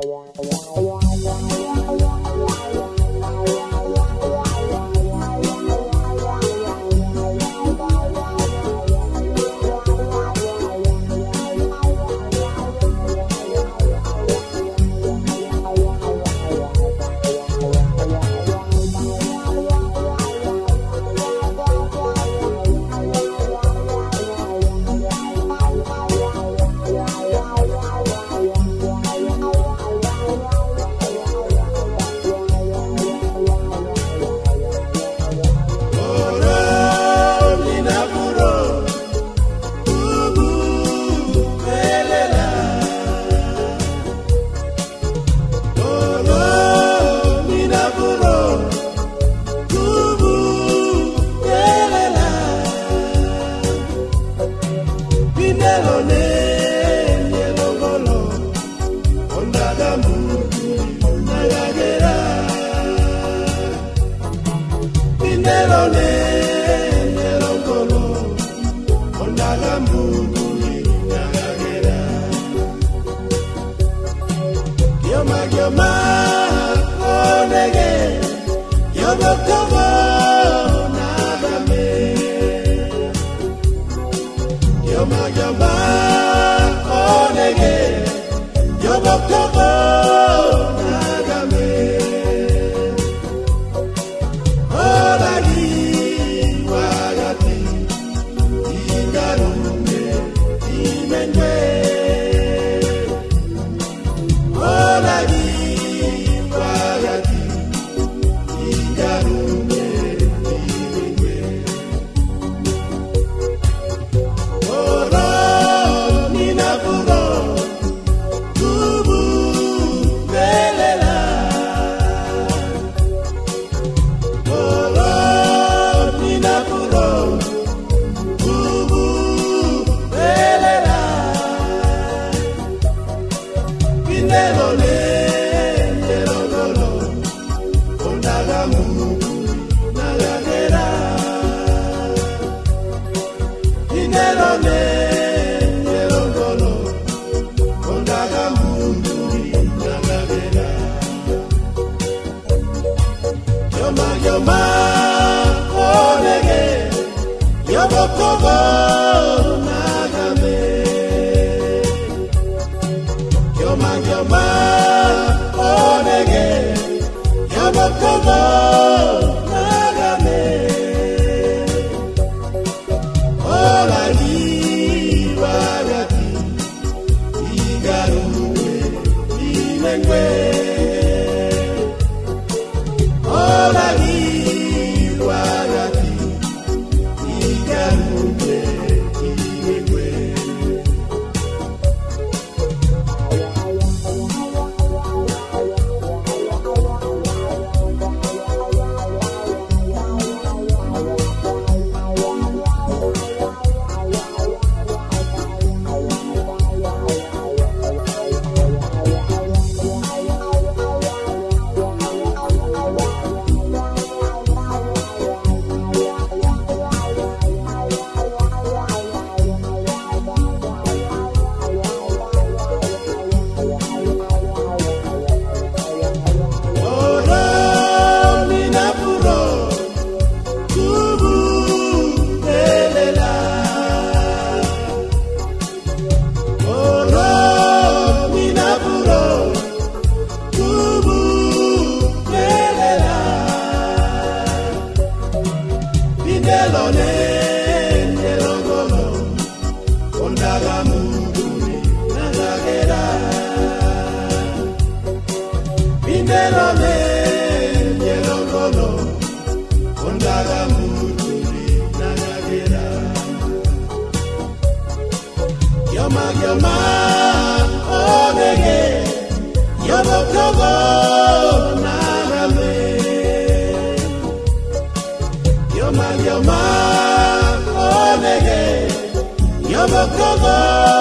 Yoma, onege, yobokobo.